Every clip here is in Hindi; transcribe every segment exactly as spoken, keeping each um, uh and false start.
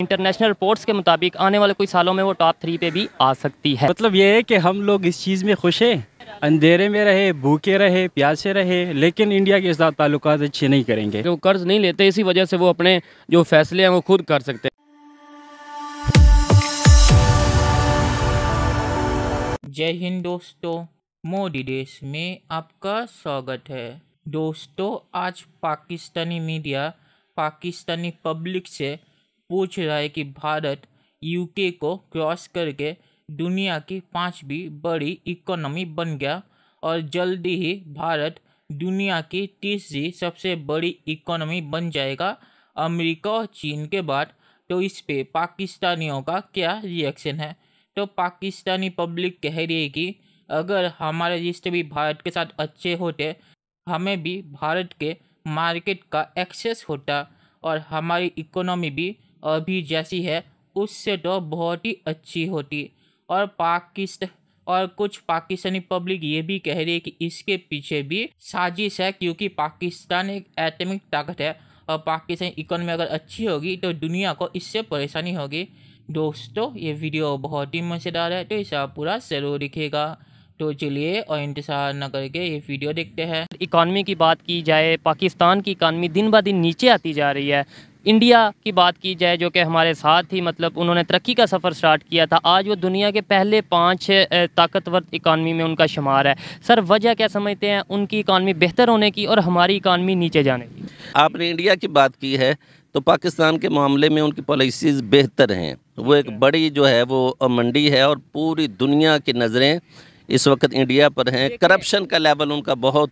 इंटरनेशनल रिपोर्ट्स के मुताबिक आने वाले कुछ सालों में वो टॉप थ्री पे भी आ सकती है। मतलब ये है कि हम लोग इस चीज़ में खुश हैं, अंधेरे में रहे, भूखे रहे, प्यासे रहे, लेकिन इंडिया के साथ ताल्लुकात अच्छे नहीं करेंगे। वो कर्ज नहीं लेते, इसी वजह से वो अपने जो फैसले हैं वो खुद कर सकते हैं। जय हिंद दोस्तों, मोदी देश में आपका स्वागत है। दोस्तों, आज पाकिस्तानी मीडिया पाकिस्तानी पब्लिक से पूछ रहा है कि भारत यूके को क्रॉस करके दुनिया की पाँचवीं बड़ी इकोनॉमी बन गया और जल्दी ही भारत दुनिया की तीसरी सबसे बड़ी इकोनॉमी बन जाएगा अमेरिका और चीन के बाद। तो इस पे पाकिस्तानियों का क्या रिएक्शन है? तो पाकिस्तानी पब्लिक कह रही है कि अगर हमारे रिश्ते भी भारत के साथ अच्छे होते, हमें भी भारत के मार्केट का एक्सेस होता और हमारी इकोनॉमी भी अभी जैसी है उससे तो बहुत ही अच्छी होती। और पाकिस्तान और कुछ पाकिस्तानी पब्लिक ये भी कह रही है कि इसके पीछे भी साजिश है, क्योंकि पाकिस्तान एक एटमिक ताकत है और पाकिस्तान इकोनॉमी अगर अच्छी होगी तो दुनिया को इससे परेशानी होगी। दोस्तों, ये वीडियो बहुत ही मज़ेदार है, तो इसे आप पूरा ज़रूर देखिएगा। तो चलिए और इंतज़ार न करके ये वीडियो देखते हैं। इकॉनमी की बात की जाए, पाकिस्तान की इकॉनमी दिन ब दिन नीचे आती जा रही है। इंडिया की बात की जाए, जो कि हमारे साथ ही मतलब उन्होंने तरक्की का सफ़र स्टार्ट किया था, आज वो दुनिया के पहले पाँच ताकतवर इकॉनमी में उनका शुमार है। सर, वजह क्या समझते हैं उनकी इकॉनमी बेहतर होने की और हमारी इकॉनमी नीचे जाने की? आपने इंडिया की बात की है तो पाकिस्तान के मामले में उनकी पॉलिसीज़ बेहतर हैं। वो एक बड़ी जो है वो मंडी है और पूरी दुनिया की नज़रें इस वक्त इंडिया पर हैं। करप्शन का लेवल उनका बहुत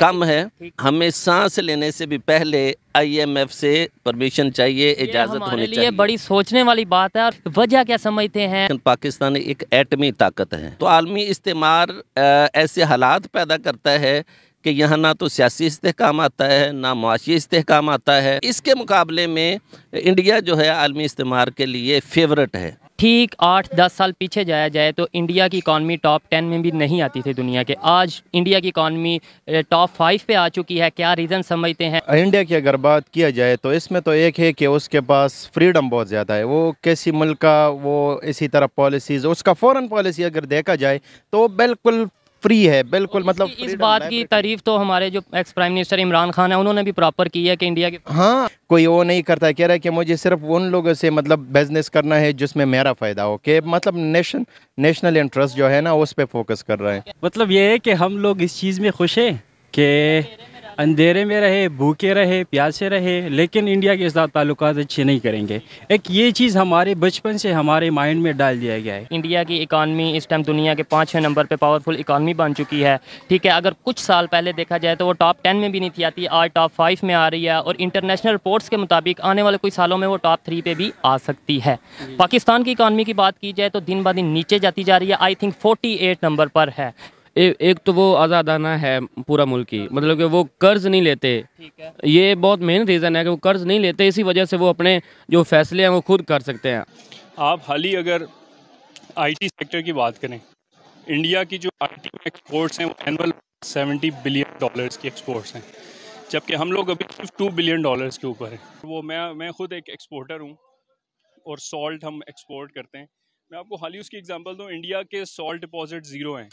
कम है। हमें सांस लेने से भी पहले आई एम एफ से परमिशन चाहिए, इजाज़त होनी चाहिए। ये बड़ी सोचने वाली बात है। और वजह क्या समझते हैं? पाकिस्तान एक एटमी ताकत है, तो आलमी इस्तेमाल ऐसे हालात पैदा करता है कि यहाँ ना तो सियासी इस्तेहकाम आता है, ना माशी इस्तेहकाम आता है। इसके मुकाबले में इंडिया जो है आलमी इस्तेमाल के लिए फेवरेट है। ठीक आठ दस साल पीछे जाया जाए तो इंडिया की इकॉनमी टॉप टेन में भी नहीं आती थी दुनिया के। आज इंडिया की इकॉनमी टॉप फाइव पे आ चुकी है। क्या रीज़न समझते हैं? इंडिया की अगर बात किया जाए तो इसमें तो एक है कि उसके पास फ्रीडम बहुत ज़्यादा है। वो किसी मुल्क का वो इसी तरह पॉलिसीज़, उसका फॉरेन पॉलिसी अगर देखा जाए तो बिल्कुल फ्री है, बिल्कुल। मतलब इस बात की तारीफ तो हमारे जो ex prime minister Imran Khan है उन्होंने भी प्रॉपर की है कि इंडिया के हाँ कोई वो नहीं करता है। कह रहा है कि मुझे सिर्फ उन लोगों से मतलब बिजनेस करना है जिसमें मेरा फ़ायदा हो, कि मतलब नेशन नेशनल इंटरेस्ट जो है ना उस पर फोकस कर रहे हैं। मतलब ये है कि हम लोग इस चीज़ में खुश हैं कि अंधेरे में रहे, भूखे रहे, प्यासे रहे, लेकिन इंडिया के साथ ताल्लुकात अच्छे नहीं करेंगे। एक ये चीज़ हमारे बचपन से हमारे माइंड में डाल दिया गया है। इंडिया की इकॉनमी इस टाइम दुनिया के पाँचवें नंबर पे पावरफुल इकॉनमी बन चुकी है। ठीक है, अगर कुछ साल पहले देखा जाए तो वो टॉप टेन में भी नहीं थी आती, आज टॉप फाइव में आ रही है। और इंटरनेशनल रिपोर्ट्स के मुताबिक आने वाले कुछ सालों में वो टॉप थ्री पे भी आ सकती है। पाकिस्तान की इकॉनमी की बात की जाए तो दिन ब दिन नीचे जाती जा रही है। I think forty eight number पर है। ए, एक तो वो आज़ादाना है पूरा मुल्क की, मतलब कि वो कर्ज नहीं लेते। ये बहुत मेन रीज़न है कि वो कर्ज नहीं लेते, इसी वजह से वो अपने जो फैसले हैं वो खुद कर सकते हैं। आप हाल ही अगर आईटी सेक्टर की बात करें, इंडिया की जो आईटी एक्सपोर्ट्स हैं वो एनुअल सेवेंटी बिलियन डॉलर्स की एक्सपोर्ट्स हैं, जबकि हम लोग अभी सिर्फ टू बिलियन डॉलर्स के ऊपर हैं। वो मैं मैं खुद एक एक्सपोर्टर हूँ और सॉल्ट हम एक्सपोर्ट करते हैं। मैं आपको हाल ही उसकी एग्जाम्पल दूँ, इंडिया के सॉल्ट डिपॉजिट ज़ीरो हैं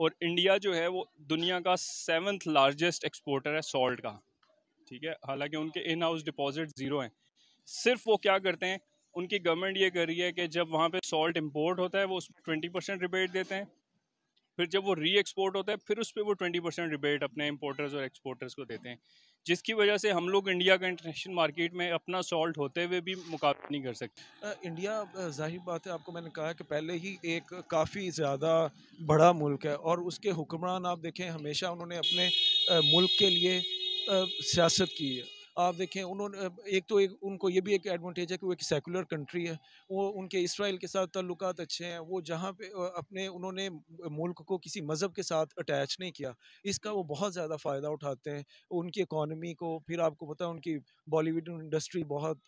और इंडिया जो है वो दुनिया का सेवन्थ लार्जेस्ट एक्सपोर्टर है सॉल्ट का। ठीक है, हालांकि उनके इन हाउस डिपॉजिट ज़ीरो हैं। सिर्फ वो क्या करते हैं, उनकी गवर्नमेंट ये कर रही है कि जब वहाँ पे सॉल्ट इंपोर्ट होता है वो उस पर ट्वेंटी परसेंट रिबेट देते हैं, फिर जब वो री एक्सपोर्ट होता है फिर उस पर वो ट्वेंटी परसेंट रिबेट अपने इंपोर्टर्स और एक्सपोर्टर्स को देते हैं, जिसकी वजह से हम लोग इंडिया का इंटरनेशनल मार्केट में अपना सॉल्ट होते हुए भी मुकाबला नहीं कर सकते। इंडिया जाहिर बात है, आपको मैंने कहा कि पहले ही एक काफ़ी ज़्यादा बड़ा मुल्क है और उसके हुक्मरान आप देखें हमेशा उन्होंने अपने मुल्क के लिए सियासत की है। आप देखें उन्होंने एक तो एक उनको ये भी एक एडवांटेज है कि वो एक सेकुलर कंट्री है, वो उनके इसराइल के साथ ताल्लुकात अच्छे हैं। वो जहाँ पे अपने उन्होंने मुल्क को किसी मज़हब के साथ अटैच नहीं किया, इसका वो बहुत ज़्यादा फ़ायदा उठाते हैं। उनकी इकॉनमी को फिर आपको पता है उनकी बॉलीवुड इंडस्ट्री बहुत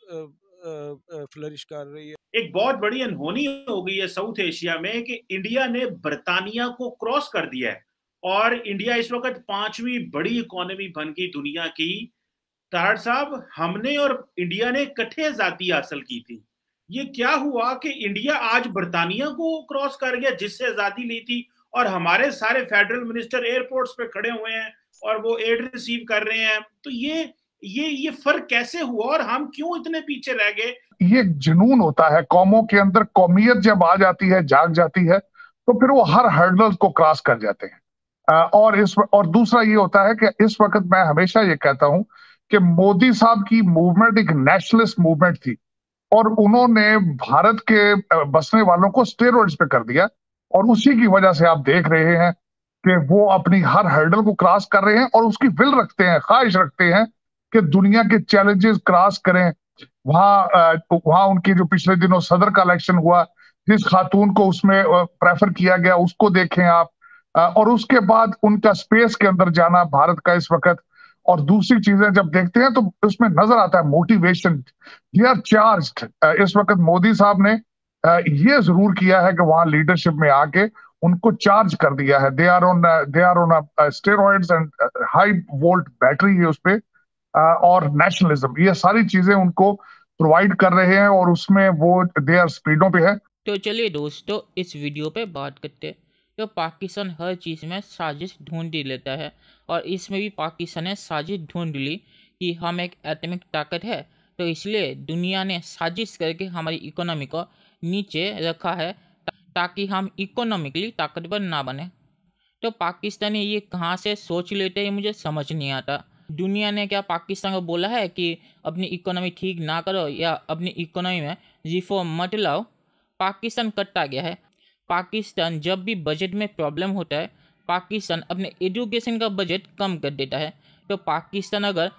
फ्लरिश कर रही है। एक बहुत बड़ी अनहोनी हो गई है साउथ एशिया में कि इंडिया ने बरतानिया को क्रॉस कर दिया है और इंडिया इस वक्त पाँचवीं बड़ी इकॉनमी बन गई दुनिया की। तार साहब, हमने और इंडिया ने इकट्ठे जाती हासिल की थी, ये क्या हुआ कि इंडिया आज बर्तानिया को क्रॉस कर गया जिससे आजादी ली थी, और हमारे सारे फेडरल मिनिस्टर एयरपोर्ट्स पे खड़े हुए हैं और वो एड रिसीव कर रहे हैं, तो ये ये ये फर्क कैसे हुआ और हम क्यों इतने पीछे रह गए? ये जुनून होता है कौमों के अंदर, कौमियत जब आ जाती है, जाग जाती है, तो फिर वो हर हर्डल को क्रॉस कर जाते हैं। और इस और दूसरा ये होता है कि इस वक्त मैं हमेशा ये कहता हूँ कि मोदी साहब की मूवमेंट एक नेशनलिस्ट मूवमेंट थी और उन्होंने भारत के बसने वालों को स्टेरॉइड्स पे कर दिया, और उसी की वजह से आप देख रहे हैं कि वो अपनी हर हर्डल को क्रॉस कर रहे हैं और उसकी विल रखते हैं, ख्वाहिश रखते हैं कि दुनिया के चैलेंजेस क्रॉस करें। वहाँ वहाँ उनकी जो पिछले दिनों सदर का इलेक्शन हुआ, जिस खातून को उसमें प्रेफर किया गया उसको देखें आप, और उसके बाद उनका स्पेस के अंदर जाना भारत का इस वक्त, और दूसरी चीजें जब देखते हैं तो उसमें नजर आता है मोटिवेशन। They are charged. इस वक्त मोदी साहब ने ये जरूर किया है कि वहां लीडरशिप में आके उनको चार्ज कर दिया है। They are on they are on steroids and high volt battery है उसपे, और नेशनलिज्म, ये सारी चीजें उनको प्रोवाइड कर रहे हैं और उसमें वो दे आर स्पीडों पे है। तो चलिए दोस्तों, इस वीडियो पे बात करते हैं। तो पाकिस्तान हर चीज़ में साजिश ढूंढ लेता है, और इसमें भी पाकिस्तान ने साजिश ढूंढ ली कि हम एक एटमिक ताकत है, तो इसलिए दुनिया ने साजिश करके हमारी इकोनॉमी को नीचे रखा है ताकि हम इकोनॉमिकली ताकतवर ना बने। तो पाकिस्तान ने ये कहाँ से सोच लेते हैं, मुझे समझ नहीं आता। दुनिया ने क्या पाकिस्तान को बोला है कि अपनी इकोनॉमी ठीक ना करो या अपनी इकोनॉमी में रिफॉर्म मत लाओ? पाकिस्तान कटता गया है। पाकिस्तान जब भी बजट में प्रॉब्लम होता है, पाकिस्तान अपने एजुकेशन का बजट कम कर देता है। तो पाकिस्तान अगर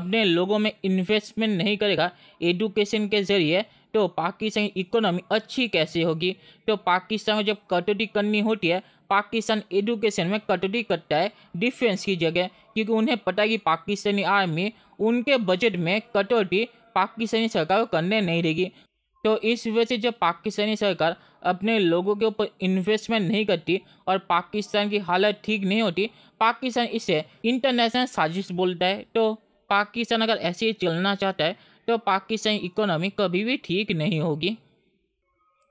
अपने लोगों में इन्वेस्टमेंट नहीं करेगा एजुकेशन के ज़रिए, तो पाकिस्तान की इकोनॉमी अच्छी कैसे होगी? तो पाकिस्तान को जब कटौती करनी होती है, पाकिस्तान एजुकेशन में कटौती करता है डिफेंस की जगह, क्योंकि उन्हें पता है कि पाकिस्तानी आर्मी उनके बजट में कटौती पाकिस्तानी सरकार को करने नहीं देगी। तो इस वजह से जब पाकिस्तानी सरकार अपने लोगों के ऊपर इन्वेस्टमेंट नहीं करती और पाकिस्तान की हालत ठीक नहीं होती, पाकिस्तान इसे इंटरनेशनल साजिश बोलता है। तो पाकिस्तान अगर ऐसे ही चलना चाहता है तो पाकिस्तानी इकोनॉमी कभी भी ठीक नहीं होगी।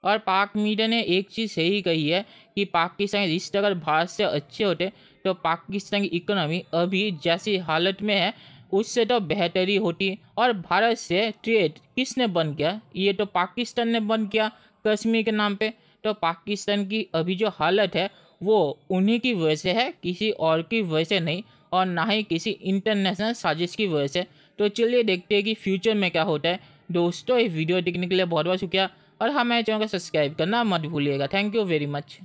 और पाक मीडिया ने एक चीज़ सही कही है कि पाकिस्तानी रिश्ते अगर भारत से अच्छे होते तो पाकिस्तान की इकोनॉमी अभी जैसी हालत में है उससे तो बेहतरी होती। और भारत से ट्रेड किसने बंद किया? ये तो पाकिस्तान ने बंद किया कश्मीर के नाम पे। तो पाकिस्तान की अभी जो हालत है वो उन्हीं की वजह से है, किसी और की वजह से नहीं, और ना ही किसी इंटरनेशनल साजिश की वजह से। तो चलिए देखते हैं कि फ्यूचर में क्या होता है। दोस्तों, ये वीडियो देखने के लिए बहुत बहुत शुक्रिया, और हमारे चैनल को सब्सक्राइब करना मत भूलिएगा। Thank you very much.